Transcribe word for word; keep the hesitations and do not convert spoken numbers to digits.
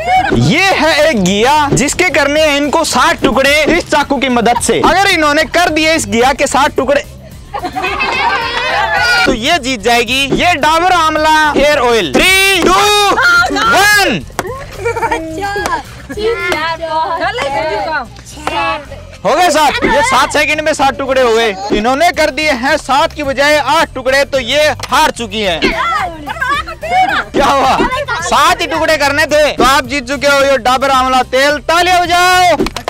ये है एक घिया जिसके करने हैं इनको साठ टुकड़े इस चाकू की मदद से। अगर इन्होंने कर दिए इस घिया के साठ टुकड़े तो ये जीत जाएगी ये Dabur Amla hair oil. Three two one हो गए सात। ये सात सेकंड में सात टुकड़े हो गए। इन्होंने कर दिए हैं सात की बजाय आठ टुकड़े तो ये हार चुकी है। क्या हुआ? सात ही टुकड़े करने थे तो आप जीत चुके हो ये डाबर आंवला तेल। तालियां बजाओ।